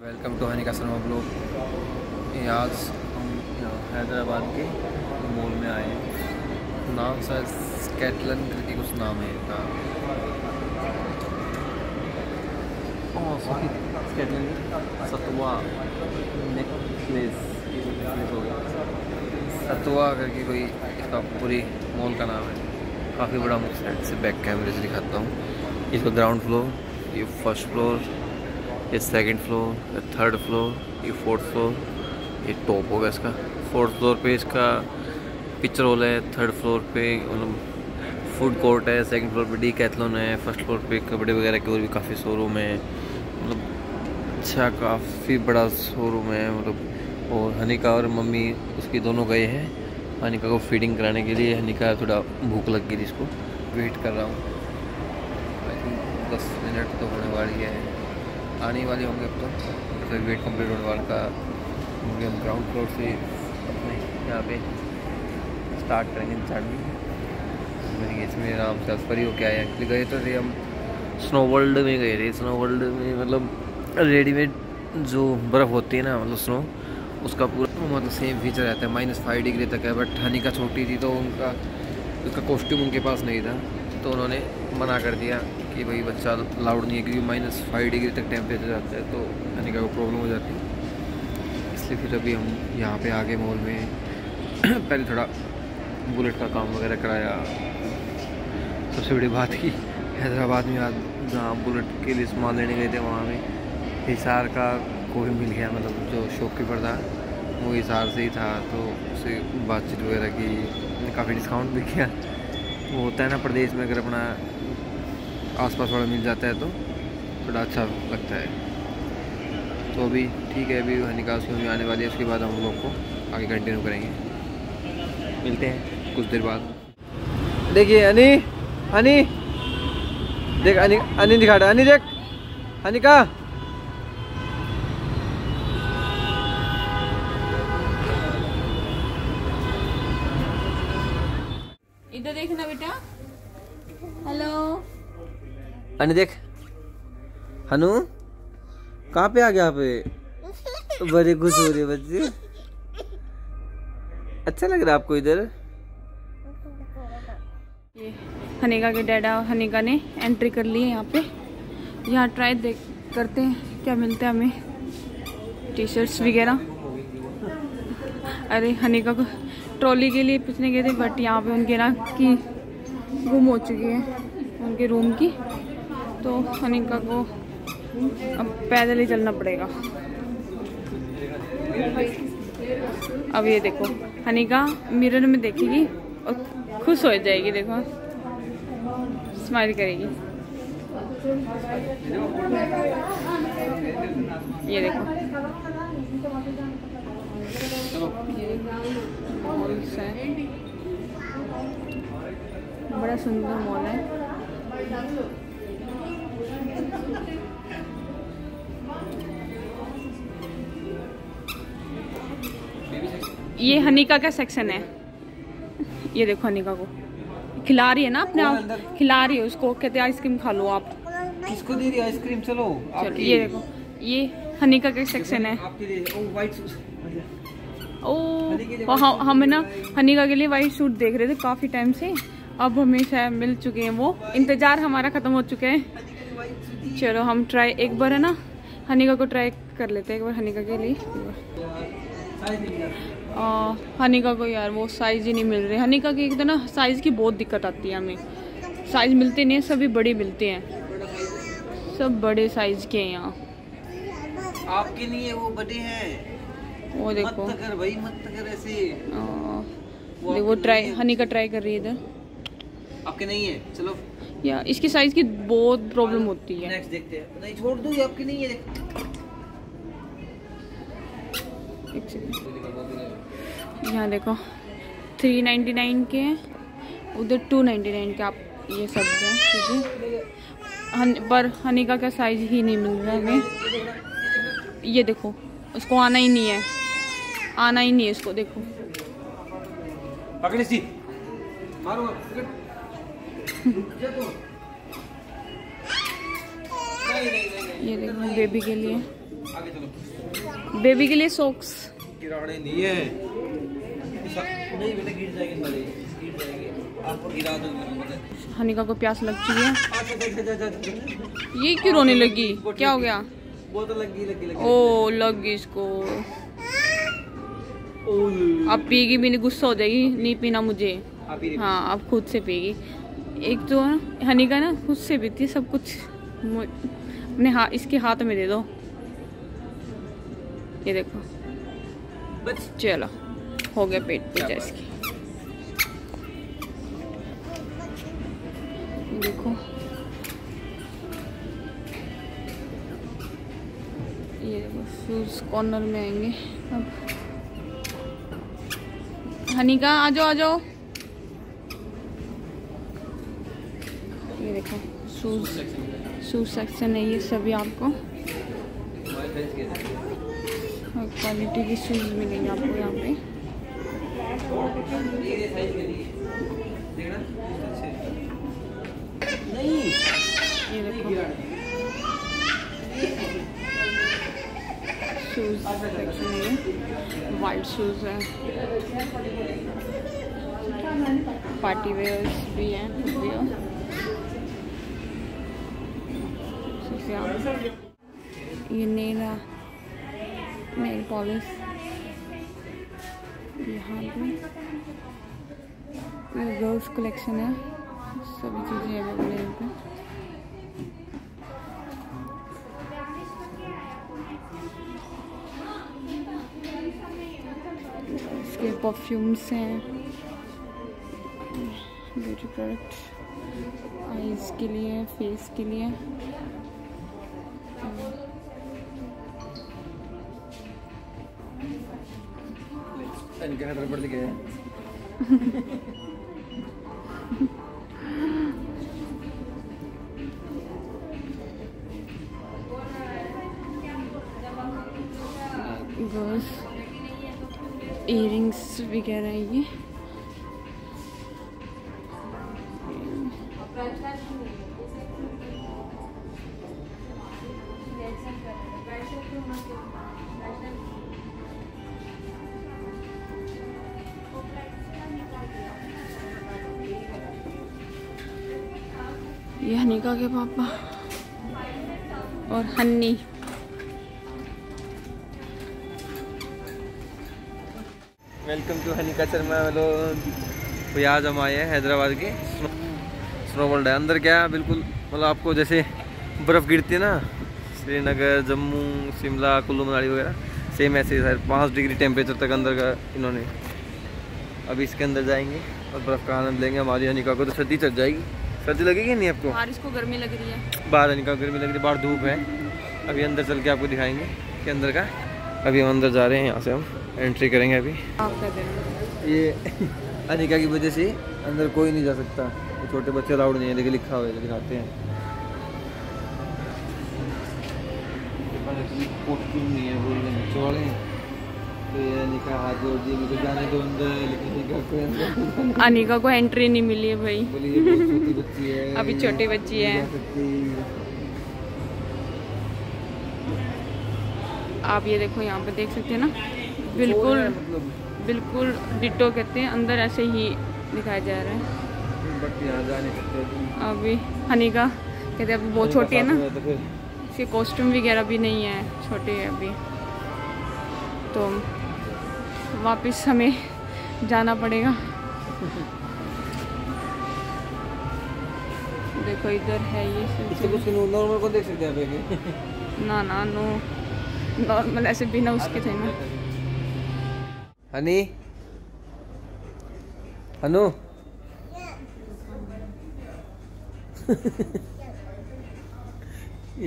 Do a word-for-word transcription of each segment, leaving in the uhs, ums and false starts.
Welcome to Hanika Sharma blog. आज हम हैदराबाद के मॉल में आए हैं। नाम शायद डेकाथलॉन करके कुछ नाम है इनका। डेकाथलॉन सतुआ नेकलेस हो गया, सतुआ करके कोई इसका पूरी मॉल का नाम है। काफ़ी बड़ा मॉल। साइड से बैक कैमरे से दिखाता हूँ। इसका ग्राउंड फ्लोर, ये फर्स्ट फ्लोर, ये सेकंड फ्लोर, थर्ड फ्लोर, ये फोर्थ फ्लोर, ये टॉप होगा इसका। फोर्थ फ्लोर पे इसका पिक्चर हॉल है, थर्ड फ्लोर पे मतलब फूड कोर्ट है, सेकंड फ्लोर पे डेकाथलॉन है, फर्स्ट फ्लोर पे कपड़े वगैरह के और भी काफ़ी शोरूम है। मतलब अच्छा काफ़ी बड़ा शोरूम है मतलब। और हनीका और मम्मी उसकी दोनों गए हैं हनीका को फीडिंग कराने के लिए। हनीका थोड़ा भूख लग गई थी, इसको वेट कर रहा हूँ। आई थिंक दस मिनट तो होने वाली है, आने वाले होंगे अब तो। फिर वेट कम्प्लीट होने वाला का होंगे। हम ग्राउंड फ्लोर से अपने यहाँ पे स्टार्ट करेंगे चढ़नी। इसमें आराम से सफर ही होके आए। एक्चुअली गए तो थे हम स्नो वर्ल्ड में, गए थे स्नो वर्ल्ड में। मतलब रेडीमेड जो बर्फ़ होती है ना मतलब स्नो, उसका पूरा मतलब सेम फीचर रहता है। माइनस फाइव डिग्री तक है। बट हनीका छोटी थी तो उनका उसका कॉस्ट्यूम उनके पास नहीं था, तो उन्होंने मना कर दिया कि भाई बच्चा लाउड नहीं है, क्योंकि माइनस फाइव डिग्री तक टेम्परेचर आता है तो हनीका को प्रॉब्लम हो जाती है। इसलिए फिर अभी हम यहाँ पे आगे मॉल में पहले थोड़ा बुलेट का काम वगैरह कराया। सबसे बड़ी बात की हैदराबाद में आज जहाँ बुलेट के लिए सामान लेने गए थे, वहाँ में हिसार का कोई मिल गया। मतलब जो शॉपकीपर था वो हिसार से ही था, तो उससे बातचीत वगैरह की, काफ़ी डिस्काउंट भी किया। वो होता है ना प्रदेश में, अगर अपना आसपास वाला मिल जाता है तो थोड़ा अच्छा लगता है। तो अभी ठीक है, अभी हनीका उसमें आने वाली है, उसके बाद हम लोग को आगे कंटिन्यू करेंगे। मिलते हैं कुछ देर बाद। देखिए हनी, हनी देख, हनी हनी दिखा रहा, हनी देख, हनीका इधर देखना बेटा। हेलो अनु, देख हनु कहाँ पे आ गया पे। बड़े खुश हो रहे बच्चे, अच्छा लग रहा है आपको इधर। ये हनीका के डैडा और हनीका ने एंट्री कर ली है यहाँ पे। यहाँ ट्राई देख करते हैं क्या मिलता है हमें, टी शर्ट्स वगैरह। अरे हनीका को ट्रॉली के लिए पूछने गए थे, बट यहाँ पे उनके ना की गुम हो चुकी है उनके रूम की, तो हनीका को अब पैदल ही चलना पड़ेगा। अब ये देखो हनीका मिरर में देखेगी और खुश हो जाएगी, देखो स्माइल करेगी। ये देखो बड़ा सुंदर मॉल है। ये हनीका का सेक्शन है। ये देखो हनीका को खिला रही है ना अपने आप, खिला रही है उसको, कहते आइसक्रीम खा लो आप, किसको दे रही आइसक्रीम। चलो चलो ये देखो, ये हनीका का सेक्शन है। ओ हम ना हनीका के लिए वाइट सूट देख रहे थे काफ़ी टाइम से, अब हमेशा मिल चुके हैं वो, इंतज़ार हमारा ख़त्म हो चुके हैं। चलो हम ट्राई एक बार है ना हनीका को ट्राई कर लेते हैं एक बार हनीका के लिए। हनीका को यार वो साइज़ ही नहीं मिल रहे। हनीका की एक तो ना साइज़ की बहुत दिक्कत आती है हमें, साइज़ मिलते नहीं है, सभी बड़े मिलते हैं, सब बड़े साइज़ के हैं। यहाँ आपके लिए वो बड़े हैं, वो देखो मत कर भाई, मत कर ऐसे। वो, वो ट्राई हनीका ट्राई कर रही है इधर। आपके नहीं है, चलो या इसकी साइज की बहुत प्रॉब्लम होती है। नेक्स्ट देखते हैं, नहीं छोड़ दो, ये आपके नहीं है। एक सेकंड, यहाँ देखो तीन सौ निन्यानवे के हैं, उधर दो सौ निन्यानवे के। आप ये सब हैं पर हनीका का साइज ही नहीं मिल रहा हमें। ये देखो उसको आना ही नहीं है, आना ही नहीं है इसको। देखो पकड़ सी मारो, ये देखो बेबी के लिए। आगे चलो। बेबी के लिए सॉक्स गिराने नहीं है, नहीं बेटा गिर जाएंगे सारे, गिर जाएंगे आपको गिरा दो। हनिका को प्यास लग चुकी है। ये क्यों रोने लगी, क्या हो गया? वो तो लगी लगी लगी ओ लग गई इसको। अब पीएगी भी नहीं, गुस्सा हो जाएगी, नहीं पीना मुझे। हाँ अब खुद से पिएगी। एक तो हनिका ना खुद से पीती है सब कुछ, अपने हाथ इसके हाथ में दे दो। ये देखो बस, चलो हो गया पेट पूजा इसकी। देखो ये देखो शूज कॉर्नर में आएंगे अब। हनिका आ जाओ आ जाओ। ये देखो शूज शूज सेक्शन है, ये सभी आपको क्वालिटी की शूज मिलेंगे आपको यहाँ पे। नहीं ये देखो शूज सेक्शन, वाइट शूज है, पार्टी वेयर्स भी हैं। ये नेला नेल पॉलिश यहाँ पे। ये गर्ल्स कलेक्शन है, सभी चीज़ें अवेलेबल हैं पे। इसके परफ्यूम्स हैं, ब्यूटी प्रोडक्ट आईज के लिए, फेस के लिए। गर्ल्स इयरिंग्स वगैरह है ये। ये हनिका के पापा और हन्नी। Welcome to Hanika Sharma. तो आज हम आए हैं हैदराबाद के स्नो स्नो वर्ल्ड है। अंदर क्या है बिल्कुल, मतलब आपको जैसे बर्फ़ गिरती है ना श्रीनगर, जम्मू, शिमला, कुल्लू मनाली वगैरह, सेम ऐसे सर। पाँच डिग्री टेम्परेचर तक अंदर का इन्होंने। अभी इसके अंदर जाएंगे और बर्फ़ का आनंद लेंगे। हमारी हनिका को तो सर्दी चढ़ जाएगी। सर्दी लगेगी नहीं आपको? बाहर इसको गर्मी लग रही है, बाहर हनिका को गर्मी लग रही है, बाहर धूप है। अभी अंदर चल के आपको दिखाएंगे कि अंदर का। अभी हम अंदर जा रहे हैं, यहाँ से हम एंट्री करेंगे। अभी ये हनिका की वजह से अंदर कोई नहीं जा सकता, छोटे बच्चे अलाउड नहीं है, लेकिन लिखा हुआ है, लेकिन आते हैं। नहीं है बोल तो ये हनिका हाथ जोड़ दी, मुझे जाने दो अंदर, लेकिन हनिका को एंट्री नहीं मिली है भाई। छोटी बच्ची है, अभी छोटी बच्ची है। आप ये देखो यहाँ पे देख सकते हैं ना, बिल्कुल मतलब बिल्कुल डिटो कहते हैं, अंदर ऐसे ही दिखाया जा रहा है। अभी हनिका कहते हैं अभी बहुत छोटी है ना, इसके कॉस्ट्यूम वगैरह भी नहीं है, छोटे है अभी। तो वापस हमें जाना पड़ेगा। देखो इधर है ये नॉर्मल को देख सकते हैं ना ना नो नॉर्मल ऐसे बिना उसके थे ना। हनी हनु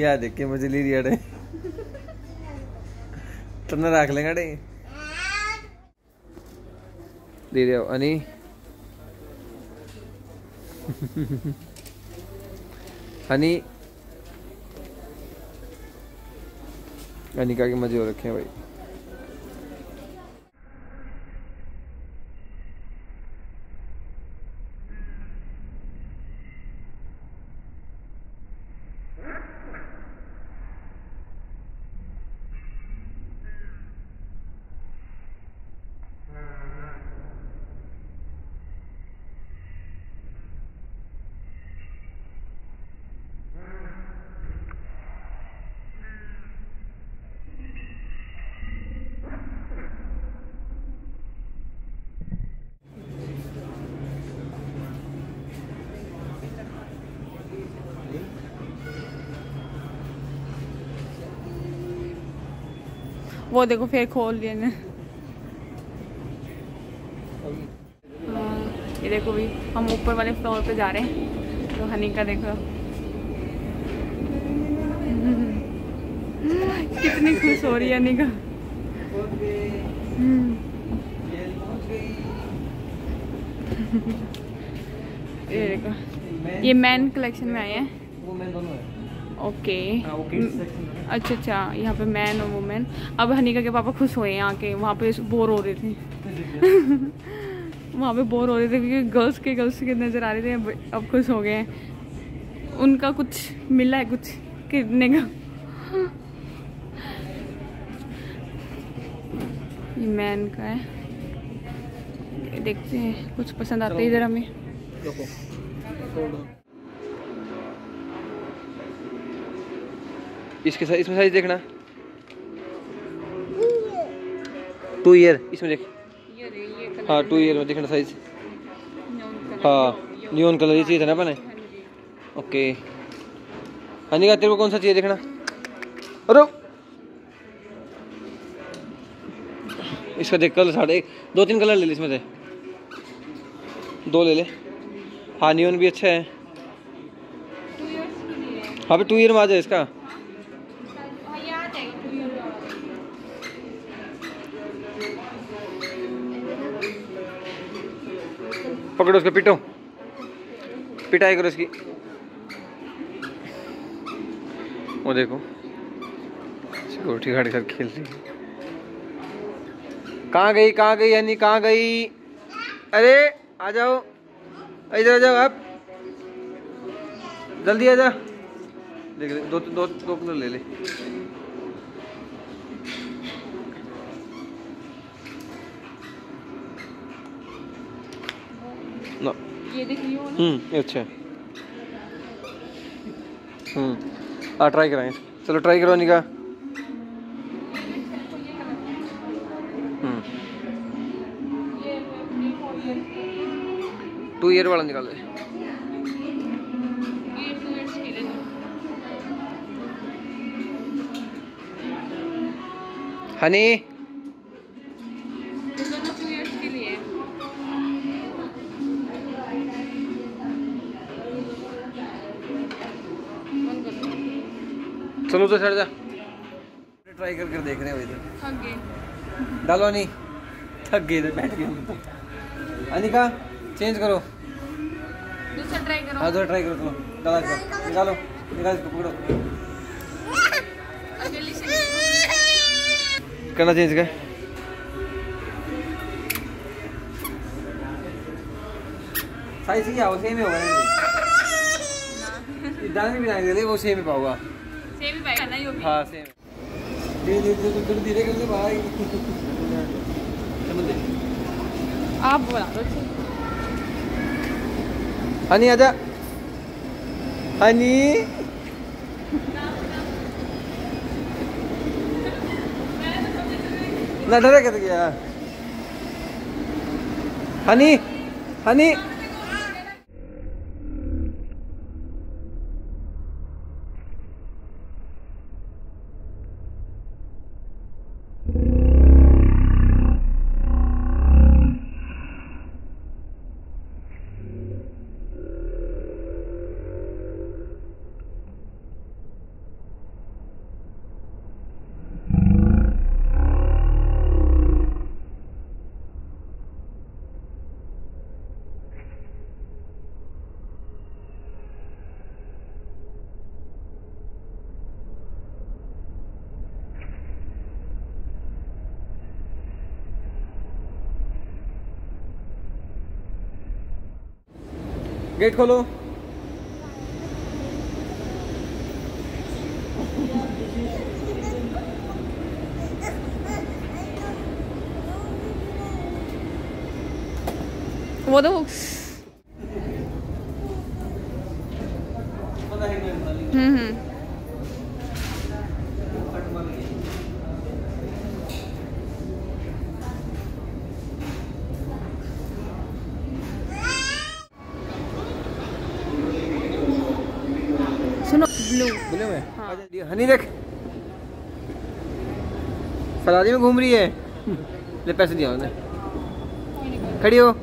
या देख के मुझे ली रही है तुमने रख लेंगे अड़े ले रहे हो हनी। हनी हनिका के मजे हो रखे हैं भाई। वो देखो फिर खोल लिया ने। ये देखो भी हम ऊपर वाले फ्लोर पे जा रहे हैं। तो हनीका देखो कितनी खुश हो रही है हनीका। ये देखो ये मैन कलेक्शन में आए हैं। ओके अच्छा अच्छा यहाँ पे मैन और वुमेन। अब हनीका के पापा खुश हुए हैं आके, वहाँ पे बोर हो रहे थे वहाँ पे बोर हो रहे थे क्योंकि गर्ल्स के गर्ल्स के नज़र आ रहे थे। अब खुश हो गए हैं, उनका कुछ मिला है कुछ खरीदने का। ये मैन का है, देखते हैं कुछ पसंद आता है इधर हमें। इसके साथ इसमें साइज देखना, टू ईयर इसमें देख। हाँ टू ईयर में देखना साइज। हाँ न्यून कलर ये चाहिए था ना अपने। ओके हनीका तेरे को कौन सा चाहिए देखना। अरे इसका देख कलर साढ़े दो तीन कलर ले ले इसमें से दो ले ले। हाँ न्यून भी अच्छा है। हाँ टू ईयर में आ जाए इसका। पकड़ो उसको, पिटो पिटाई करो इसकी। वो देखो सिक्योरिटी गार्ड के साथ खेल रही है। कहाँ गई कहाँ गई यानी कहाँ गई? अरे आ जाओ इधर आ जाओ आप, जल्दी आ जा। देख ले दो दो दो कलर ले ले। No. ये देख रही हो ना? हम्म ये अच्छा है। हम्म आ ट्राई कराएं, चलो ट्राई करो निका। हम्म टू ईयर वाला निकाल ले। हनी चलो तो सर जा ट्राई कर कर देख रहे हो इधर। थक गए डालो नहीं, थक गए इधर बैठ गए। अनिका चेंज करो, दूसरा ट्राई करो। हाँ दूसरा ट्राई करो, चलो डालो इसको, निकालो निकाल इसको, पकड़ो जल्दी से करना चेंज कर। साइज क्या हो? सेम ही होगा ना, दाने भी नहीं दे वो सेम ही पाऊंगा। हाँ सेम धीरे कर भाई। आप बोला हनी आजा हनी। ना डरा कर गया हनी हनी। गेट खोलो। वो दो ब्लू ब्लू में। हाँ। हनी देख फरारी में घूम रही है। ले पैसे दिया उन्हें। खड़ी हो।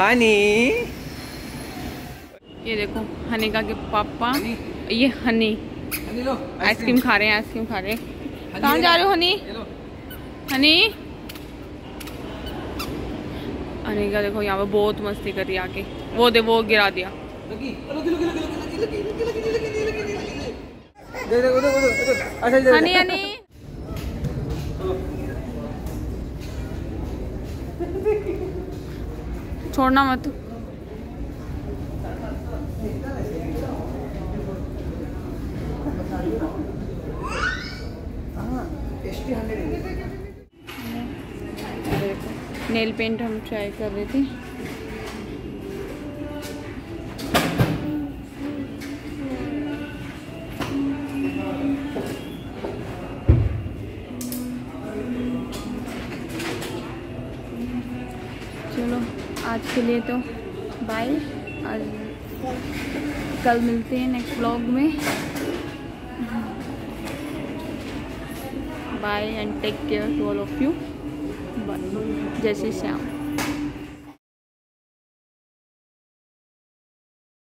हनी, ये देखो हनीका के पापा, ये हनी आइसक्रीम खा रहे हैं। आइसक्रीम खा रहे हैं। कहाँ जा रहे हो हनी? हनी हनीका देखो यहाँ पे बहुत मस्ती कर रही है आके। वो दे वो गिरा दिया। हनी हनी छोड़ना मत। नेल पेंट हम ट्राई कर रहे थे। आज के लिए तो बाय। आज कल मिलते हैं नेक्स्ट व्लॉग में। Bye and take care to all of you. जय श्री श्याम।